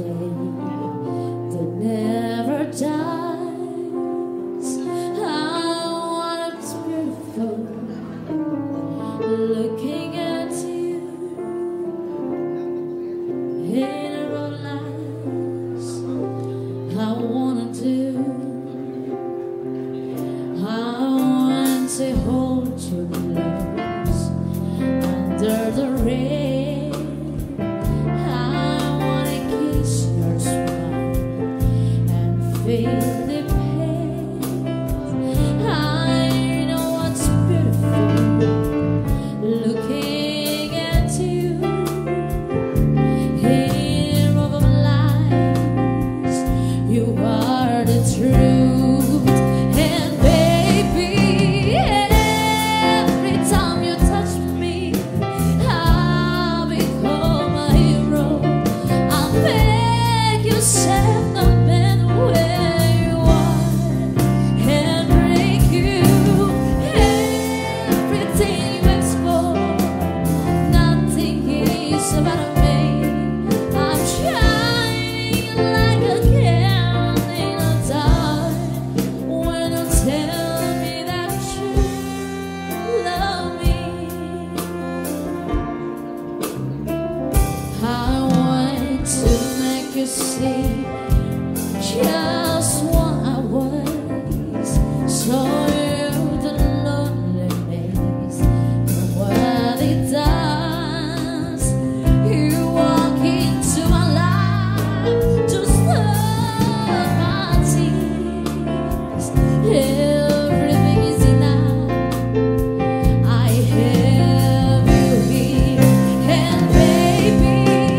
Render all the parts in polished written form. flame that never dies. Oh, what it's beautiful looking at you in your own eyes. I wanna do. I want to hold your lips under the rain. I know what's beautiful looking at you in your own eyes. You are the truth, and baby, every time you touch me, I become a hero. I make you sad, no matter where. You see just what I was, so you don't know the things and what it does. You walk into my life to stop my tears. Everything is enough. I have you here, and baby,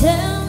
tell